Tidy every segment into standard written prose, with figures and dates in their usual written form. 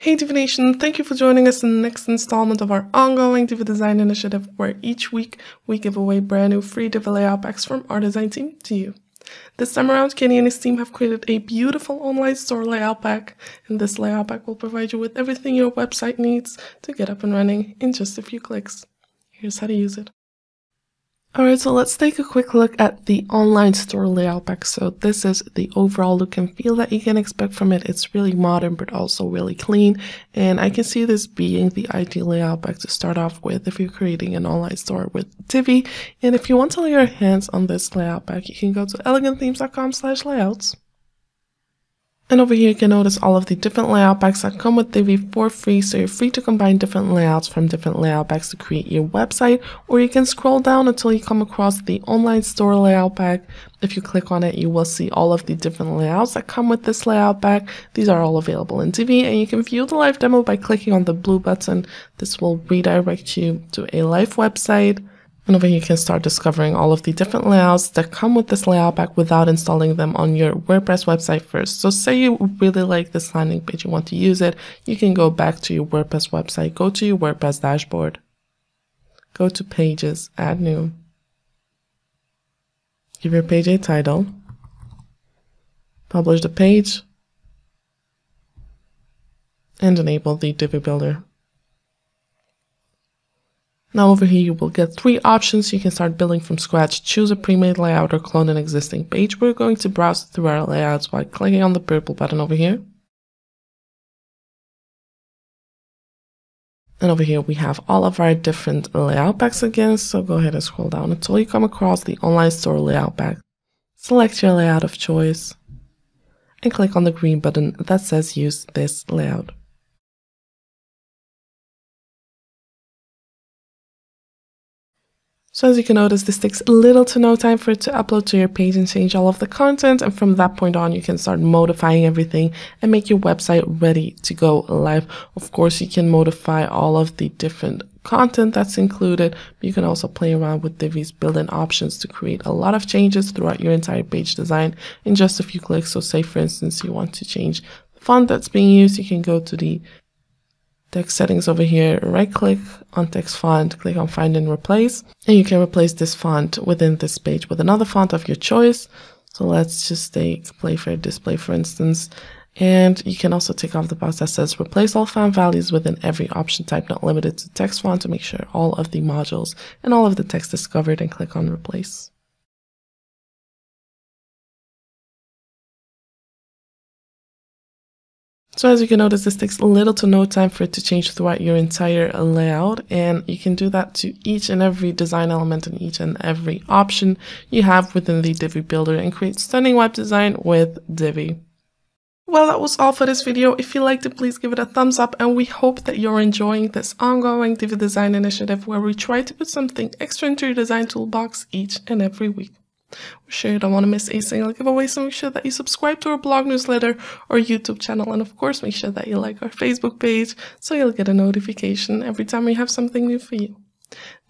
Hey Divi Nation, thank you for joining us in the next installment of our ongoing Divi Design Initiative, where each week we give away brand new free Divi layout packs from our design team to you. This time around, Kenny and his team have created a beautiful online store layout pack, and this layout pack will provide you with everything your website needs to get up and running in just a few clicks. Here's how to use it. Alright, so let's take a quick look at the online store layout pack. So this is the overall look and feel that you can expect from it. It's really modern, but also really clean. And I can see this being the ideal layout pack to start off with if you're creating an online store with Divi. And if you want to lay your hands on this layout pack, you can go to elegantthemes.com/layouts. And over here you can notice all of the different layout packs that come with Divi for free, so you're free to combine different layouts from different layout packs to create your website, or you can scroll down until you come across the online store layout pack. If you click on it, you will see all of the different layouts that come with this layout pack. These are all available in Divi, and you can view the live demo by clicking on the blue button. This will redirect you to a live website. And over here you can start discovering all of the different layouts that come with this layout pack without installing them on your WordPress website first. So say you really like this landing page, you want to use it, you can go back to your WordPress website, go to your WordPress dashboard, go to Pages, Add New, give your page a title, publish the page, and enable the Divi Builder. Now over here you will get three options. You can start building from scratch, choose a pre-made layout, or clone an existing page. We're going to browse through our layouts by clicking on the purple button over here. And over here we have all of our different layout packs again, so go ahead and scroll down until you come across the online store layout pack. Select your layout of choice and click on the green button that says use this layout. So as you can notice, this takes little to no time for it to upload to your page and change all of the content, and from that point on you can start modifying everything and make your website ready to go live. Of course, you can modify all of the different content that's included, but you can also play around with Divi's built-in options to create a lot of changes throughout your entire page design in just a few clicks. So say for instance you want to change the font that's being used, you can go to the text settings over here, right click on text font, click on find and replace, and you can replace this font within this page with another font of your choice. So let's just take Playfair Display for instance, and you can also take off the box that says replace all font values within every option type not limited to text font to make sure all of the modules and all of the text is covered, and click on replace. So as you can notice, this takes little to no time for it to change throughout your entire layout, and you can do that to each and every design element and each and every option you have within the Divi Builder and create stunning web design with Divi. Well, that was all for this video. If you liked it, please give it a thumbs up, and we hope that you're enjoying this ongoing Divi Design Initiative where we try to put something extra into your design toolbox each and every week. We're sure you don't want to miss a single giveaway, so make sure that you subscribe to our blog newsletter or YouTube channel, and of course make sure that you like our Facebook page so you'll get a notification every time we have something new for you.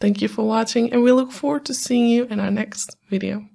Thank you for watching, and we look forward to seeing you in our next video.